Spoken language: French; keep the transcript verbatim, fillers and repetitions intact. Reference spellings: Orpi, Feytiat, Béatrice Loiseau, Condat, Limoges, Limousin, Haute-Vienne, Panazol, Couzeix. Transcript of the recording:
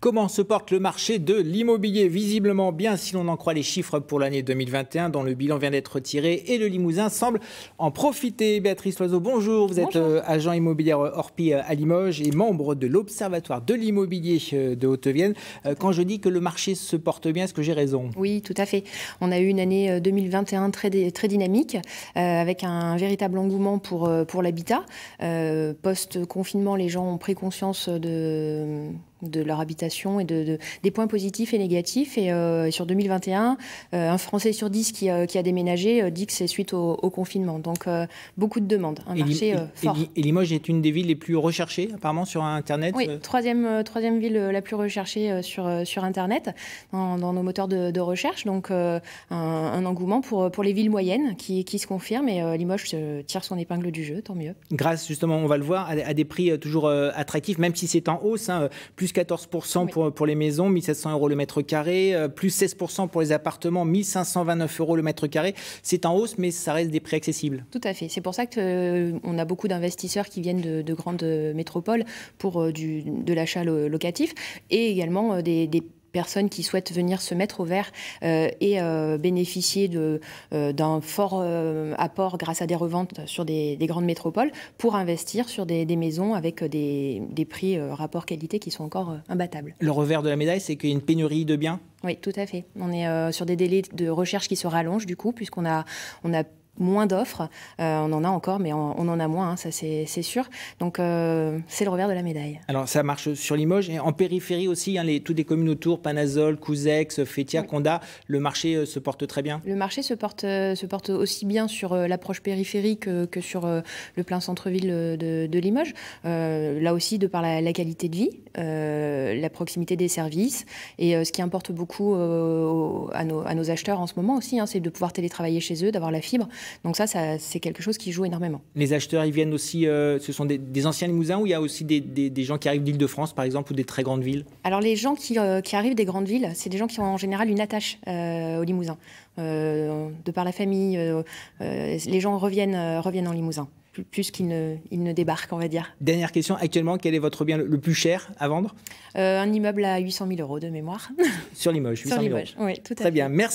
Comment se porte le marché de l'immobilier? Visiblement bien si l'on en croit les chiffres pour l'année deux mille vingt et un dont le bilan vient d'être retiré et le Limousin semble en profiter. Béatrice Loiseau, bonjour. Vous êtes bonjour. Agent immobilier Orpi à Limoges et membre de l'Observatoire de l'immobilier de Haute-Vienne. Quand je dis que le marché se porte bien, est-ce que j'ai raison? Oui, tout à fait. On a eu une année deux mille vingt et un très, très dynamique avec un véritable engouement pour, pour l'habitat. Post-confinement, les gens ont pris conscience de... de leur habitation et de, de, des points positifs et négatifs. Et, euh, et sur deux mille vingt et un, euh, un Français sur dix qui, euh, qui a déménagé euh, dit que c'est suite au, au confinement. Donc, euh, beaucoup de demandes, un et marché euh, fort. Et, et Limoges est une des villes les plus recherchées, apparemment, sur Internet. Oui, troisième, euh, troisième ville la plus recherchée euh, sur, euh, sur Internet, dans, dans nos moteurs de, de recherche. Donc, euh, un, un engouement pour, pour les villes moyennes qui, qui se confirment. Et euh, Limoges euh, tire son épingle du jeu, tant mieux. Grâce, justement, on va le voir, à, à des prix toujours euh, attractifs, même si c'est en hausse, hein, plus quatorze pour cent oui. pour, pour les maisons, mille sept cents euros le mètre carré, euh, plus seize pour cent pour les appartements, mille cinq cent vingt-neuf euros le mètre carré. C'est en hausse, mais ça reste des prix accessibles. Tout à fait. C'est pour ça qu'on euh, a beaucoup d'investisseurs qui viennent de, de grandes métropoles pour euh, du, de l'achat lo locatif et également euh, des, des personnes qui souhaitent venir se mettre au vert euh, et euh, bénéficier de, euh, d'un fort euh, apport grâce à des reventes sur des, des grandes métropoles pour investir sur des, des maisons avec des, des prix euh, rapport qualité qui sont encore euh, imbattables. Le revers de la médaille, c'est qu'il y a une pénurie de biens? Oui, tout à fait. On est euh, sur des délais de recherche qui se rallongent du coup, puisqu'on a, on a moins d'offres. Euh, on en a encore, mais on, on en a moins, hein, ça c'est sûr. Donc, euh, c'est le revers de la médaille. Alors, ça marche sur Limoges et en périphérie aussi, hein, les, toutes les communes autour, Panazol, Couzeix, Feytiat, oui. Condat, le marché euh, se porte très bien? Le marché se porte, euh, se porte aussi bien sur euh, l'approche périphérique que, que sur euh, le plein centre-ville de, de Limoges. Euh, là aussi, de par la, la qualité de vie, euh, la proximité des services et euh, ce qui importe beaucoup euh, à, nos, à nos acheteurs en ce moment aussi, hein, c'est de pouvoir télétravailler chez eux, d'avoir la fibre. Donc ça, ça c'est quelque chose qui joue énormément. Les acheteurs, ils viennent aussi, euh, ce sont des, des anciens Limousins ou il y a aussi des, des, des gens qui arrivent d'Île-de-France, par exemple, ou des très grandes villes? Alors les gens qui, euh, qui arrivent des grandes villes, c'est des gens qui ont en général une attache euh, au Limousin. Euh, de par la famille, euh, euh, les gens reviennent, euh, reviennent en Limousin, plus qu'ils ne, ne débarquent, on va dire. Dernière question, actuellement, quel est votre bien le plus cher à vendre? euh, Un immeuble à huit cent mille euros de mémoire. Sur Limoges, huit cent mille euros. Oui, tout à fait. Très bien, merci.